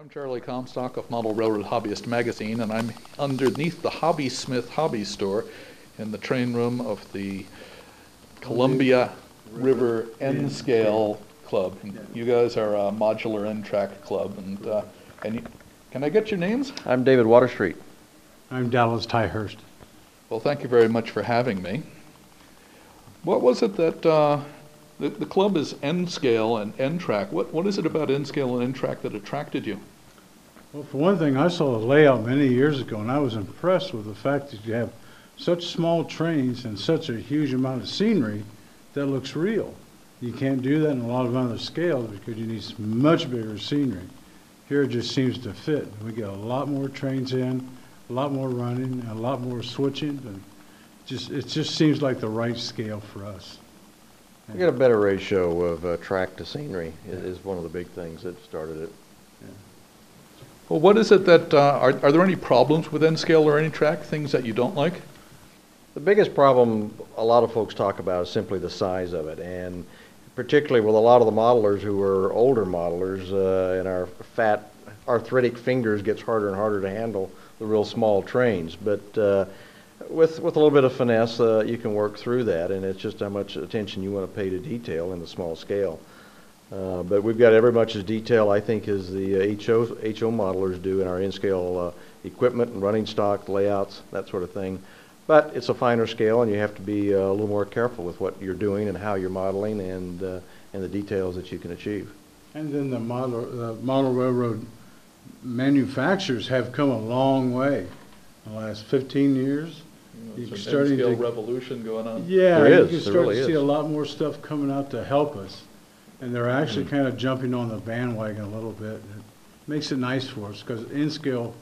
I'm Charlie Comstock of Model Railroad Hobbyist Magazine, and I'm underneath the Hobby Smith Hobby Store in the train room of the Columbia River N-Scale Club. And you guys are a modular N-Track club, and can I get your names? I'm David Waterstreet. I'm Dallas Tyhurst. Well, thank you very much for having me. What was it that the club is N-Scale and N-Track? What is it about N-Scale and N-Track that attracted you? Well, for one thing, I saw the layout many years ago, and I was impressed with the fact that you have such small trains and such a huge amount of scenery that looks real. You can't do that in a lot of other scales because you need much bigger scenery. Here it just seems to fit. We get a lot more trains in, a lot more running, a lot more switching, but it just seems like the right scale for us. We got a better ratio of track to scenery is one of the big things that started it. Yeah. Well, what is it that, are there any problems with N-Scale or N-Track, things that you don't like? The biggest problem a lot of folks talk about is simply the size of it, and particularly with a lot of the modelers who are older modelers, and our fat, arthritic fingers gets harder and harder to handle the real small trains. But with a little bit of finesse, you can work through that, and it's just how much attention you want to pay to detail in the small scale. But we've got every much as detail, I think, as the HO modelers do in our N-Scale equipment and running stock layouts, that sort of thing. But it's a finer scale, and you have to be a little more careful with what you're doing and how you're modeling and the details that you can achieve. And then the model railroad manufacturers have come a long way in the last 15 years. You know, it's an N-Scale revolution going on. Yeah, there is. You can start to see a lot more stuff coming out to help us. And they're actually kind of jumping on the bandwagon a little bit. It makes it nice for us because N-Scale,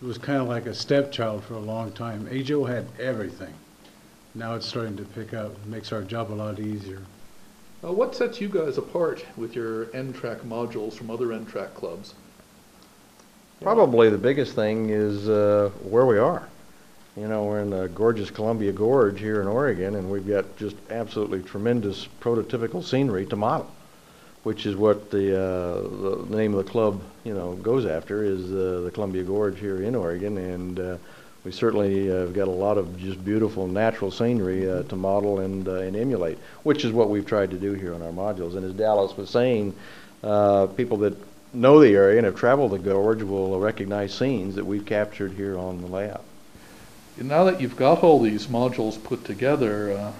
it was kind of like a stepchild for a long time. Ajo had everything. Now it's starting to pick up. It makes our job a lot easier. What sets you guys apart with your N-Track modules from other N-Track clubs? Probably the biggest thing is where we are. You know, we're in the gorgeous Columbia Gorge here in Oregon, and we've got just absolutely tremendous prototypical scenery to model, which is what the name of the club, you know, goes after, is the Columbia Gorge here in Oregon, and we certainly have got a lot of just beautiful natural scenery to model and emulate, which is what we've tried to do here on our modules. And as Dallas was saying, people that know the area and have traveled the gorge will recognize scenes that we've captured here on the layout. And now that you've got all these modules put together,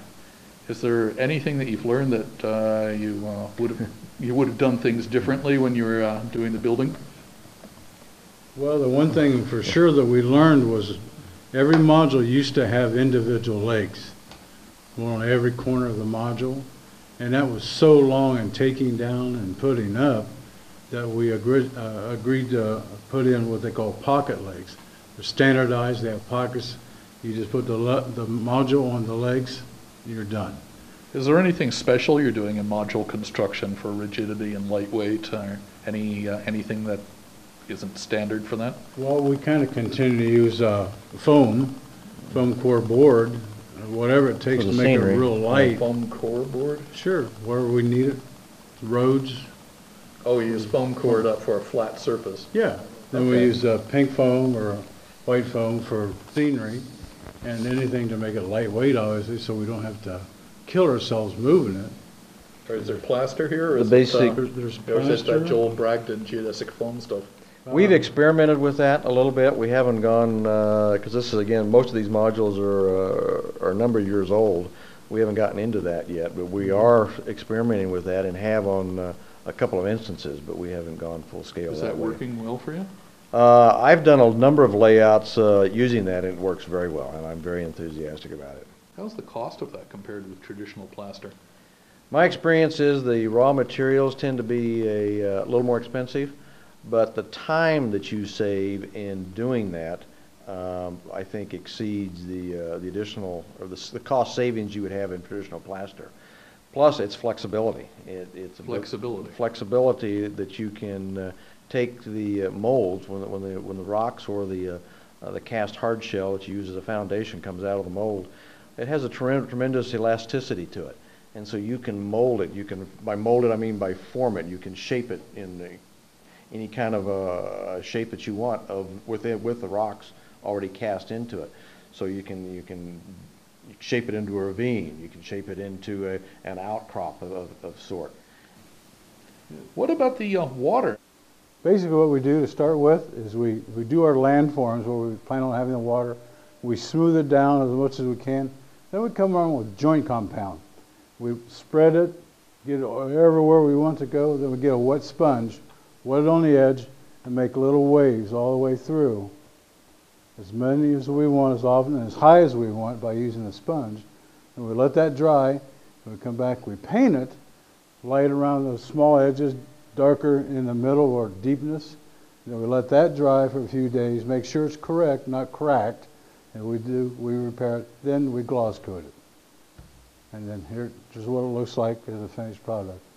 is there anything that you've learned that you would have done things differently when you were doing the building? Well, the one thing for sure that we learned was every module used to have individual legs, one on every corner of the module, and that was so long in taking down and putting up that we agreed to put in what they call pocket legs. They're standardized, they have pockets. You just put the module on the legs, you're done. Is there anything special you're doing in module construction for rigidity and lightweight, or anything that isn't standard for that? Well, we kind of continue to use foam core board, whatever it takes to make it real light. Yeah, foam core board? Sure, wherever we need it. Roads. Oh, you use foam core up for a flat surface? Yeah. Then okay. We use pink foam or white foam for scenery, and anything to make it lightweight, obviously, so we don't have to kill ourselves moving it. Or is there plaster here? Or is there's that Joel Bragdon geodesic foam stuff? We've experimented with that a little bit. We haven't gone, because this is, again, most of these modules are a number of years old. We haven't gotten into that yet, but we are experimenting with that and have on a couple of instances, but we haven't gone full scale. Is that working well for you? I've done a number of layouts using that, and it works very well, and I'm very enthusiastic about it. How's the cost of that compared with traditional plaster? My experience is the raw materials tend to be a little more expensive, but the time that you save in doing that, I think, exceeds the additional, or the cost savings you would have in traditional plaster. Plus, it's flexibility. It's flexibility that you can take the molds when the rocks or the cast hard shell that you use as a foundation comes out of the mold. It has a tremendous elasticity to it, and so you can mold it. You can, by mold it I mean by form it. You can shape it in any kind of a shape that you want with the rocks already cast into it. So you can shape it into a ravine. You can shape it into an outcrop of sort. What about the water? Basically what we do to start with is we do our landforms where we plan on having the water. We smooth it down as much as we can. Then we come around with joint compound. We spread it, get it everywhere we want to go. Then we get a wet sponge, wet it on the edge, and make little waves all the way through. As many as we want, as often, and as high as we want by using the sponge. And we let that dry. We come back, we paint it, light around those small edges, darker in the middle or deepness. And then we let that dry for a few days, make sure it's correct, not cracked. And we repair it, then we gloss coat it. And then here's what it looks like as a finished product.